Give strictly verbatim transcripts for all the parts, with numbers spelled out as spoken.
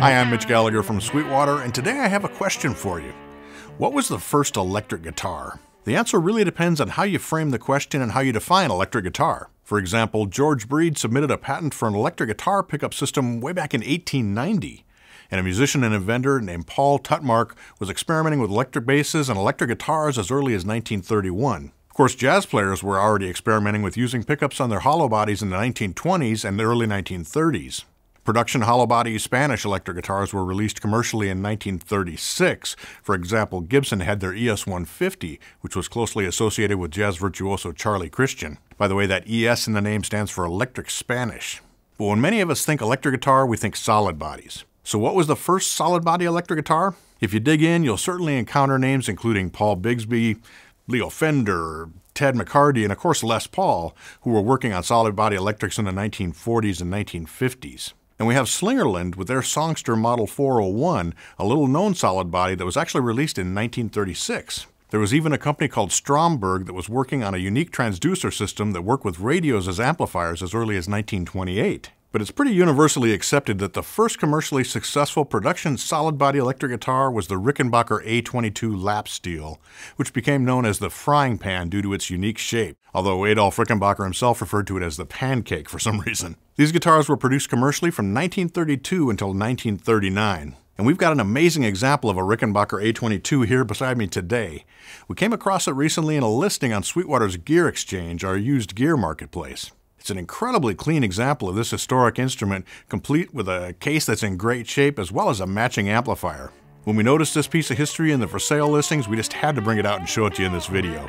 Hi, I'm Mitch Gallagher from Sweetwater, and today I have a question for you. What was the first electric guitar? The answer really depends on how you frame the question and how you define electric guitar. For example, George Breed submitted a patent for an electric guitar pickup system way back in eighteen ninety, and a musician and inventor named Paul Tutmark was experimenting with electric basses and electric guitars as early as nineteen thirty-one. Of course, jazz players were already experimenting with using pickups on their hollow bodies in the nineteen twenties and the early nineteen thirties. Production hollow-body Spanish electric guitars were released commercially in nineteen thirty-six. For example, Gibson had their E S one fifty, which was closely associated with jazz virtuoso Charlie Christian. By the way, that E S in the name stands for Electric Spanish. But when many of us think electric guitar, we think solid bodies. So what was the first solid-body electric guitar? If you dig in, you'll certainly encounter names including Paul Bigsby, Leo Fender, Ted McCarty, and of course Les Paul, who were working on solid-body electrics in the nineteen forties and nineteen fifties. And we have Slingerland with their Songster Model four oh one, a little-known solid body that was actually released in nineteen thirty-six. There was even a company called Stromberg that was working on a unique transducer system that worked with radios as amplifiers as early as nineteen twenty-eight. But it's pretty universally accepted that the first commercially successful production solid-body electric guitar was the Rickenbacker A twenty-two lap steel, which became known as the frying pan due to its unique shape, although Adolf Rickenbacker himself referred to it as the pancake for some reason. These guitars were produced commercially from nineteen thirty-two until nineteen thirty-nine. And we've got an amazing example of a Rickenbacker A twenty-two here beside me today. We came across it recently in a listing on Sweetwater's Gear Exchange, our used gear marketplace. It's an incredibly clean example of this historic instrument, complete with a case that's in great shape as well as a matching amplifier. When we noticed this piece of history in the for sale listings, we just had to bring it out and show it to you in this video.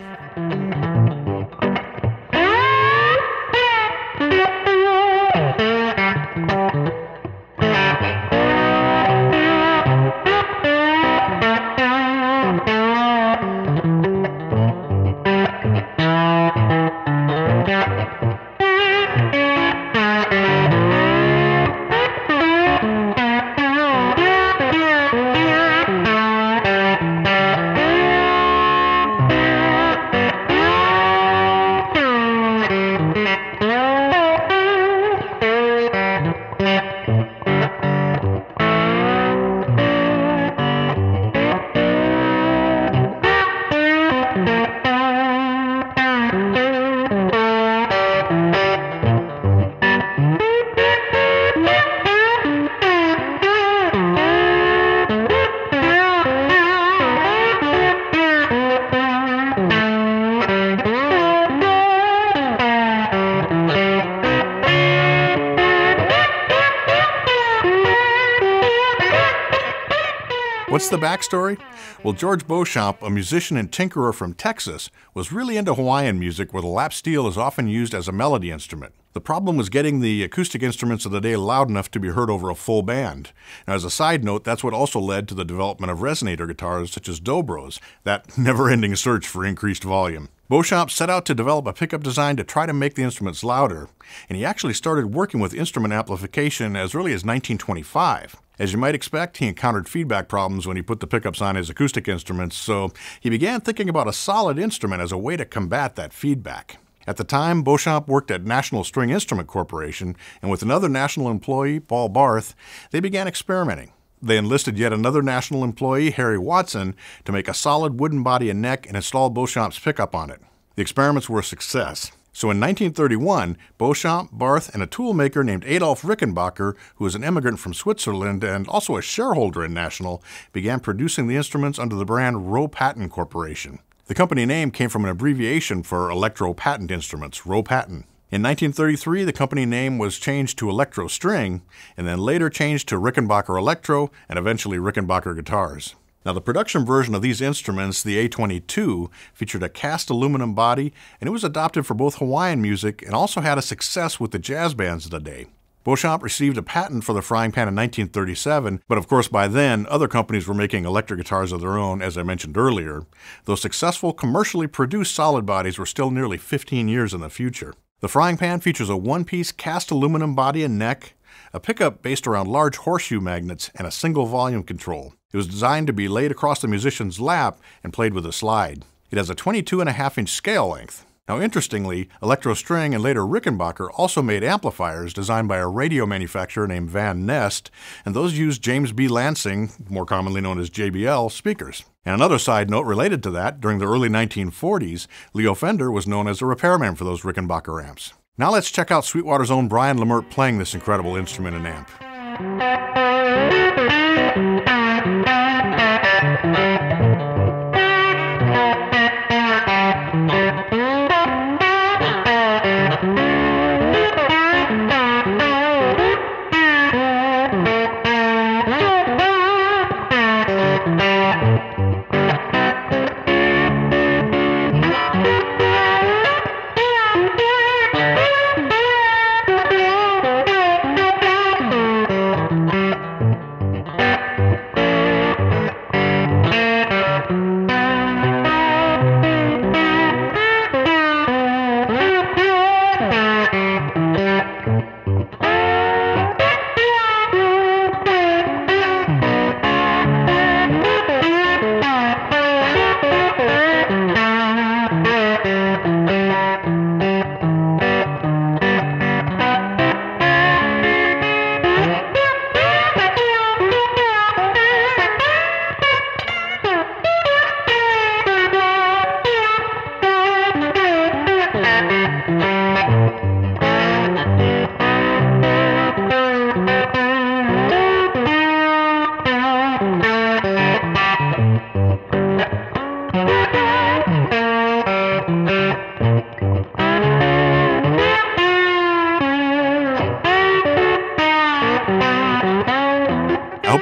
What's the backstory? Well, George Beauchamp, a musician and tinkerer from Texas, was really into Hawaiian music where the lap steel is often used as a melody instrument. The problem was getting the acoustic instruments of the day loud enough to be heard over a full band. Now, as a side note, that's what also led to the development of resonator guitars such as Dobros, that never-ending search for increased volume. Beauchamp set out to develop a pickup design to try to make the instruments louder, and he actually started working with instrument amplification as early as nineteen twenty-five. As you might expect, he encountered feedback problems when he put the pickups on his acoustic instruments, so he began thinking about a solid instrument as a way to combat that feedback. At the time, Beauchamp worked at National String Instrument Corporation, and with another national employee, Paul Barth, they began experimenting. They enlisted yet another national employee, Harry Watson, to make a solid wooden body and neck and install Beauchamp's pickup on it. The experiments were a success. So in nineteen thirty-one, Beauchamp, Barth, and a tool maker named Adolf Rickenbacker, who was an immigrant from Switzerland and also a shareholder in National, began producing the instruments under the brand Rickenbacker Patent Corporation. The company name came from an abbreviation for Electro Patent Instruments, Rickenpatent. In nineteen thirty-three, the company name was changed to Electro String, and then later changed to Rickenbacker Electro and eventually Rickenbacker Guitars. Now, the production version of these instruments, the A twenty-two, featured a cast aluminum body, and it was adopted for both Hawaiian music and also had a success with the jazz bands of the day. Beauchamp received a patent for the frying pan in nineteen thirty-seven, but of course by then, other companies were making electric guitars of their own, as I mentioned earlier. Though successful, commercially produced solid bodies were still nearly fifteen years in the future. The frying pan features a one-piece cast aluminum body and neck, a pickup based around large horseshoe magnets, and a single volume control. It was designed to be laid across the musician's lap and played with a slide. It has a twenty-two and a half inch scale length. Now, interestingly, Electro String and later Rickenbacker also made amplifiers designed by a radio manufacturer named Van Nest, and those used James B. Lansing, more commonly known as J B L, speakers. And another side note related to that, during the early nineteen forties, Leo Fender was known as a repairman for those Rickenbacker amps. Now let's check out Sweetwater's own Brian Leimert playing this incredible instrument and amp.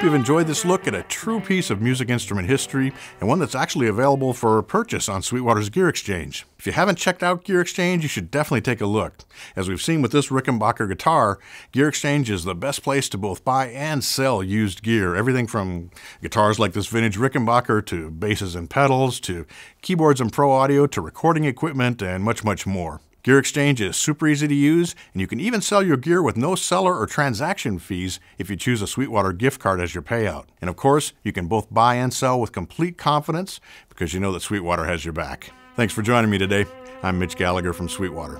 You've enjoyed this look at a true piece of music instrument history, and one that's actually available for purchase on Sweetwater's Gear Exchange. If you haven't checked out Gear Exchange, you should definitely take a look. As we've seen with this Rickenbacker guitar, Gear Exchange is the best place to both buy and sell used gear. Everything from guitars like this vintage Rickenbacker to basses and pedals to keyboards and pro audio to recording equipment and much, much more. Gear Exchange is super easy to use, and you can even sell your gear with no seller or transaction fees if you choose a Sweetwater gift card as your payout. And of course, you can both buy and sell with complete confidence because you know that Sweetwater has your back. Thanks for joining me today. I'm Mitch Gallagher from Sweetwater.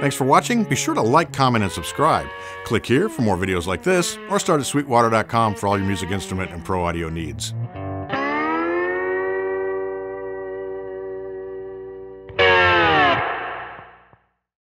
Thanks for watching. Be sure to like, comment, and subscribe. Click here for more videos like this, or start at sweetwater dot com for all your music instrument and pro audio needs.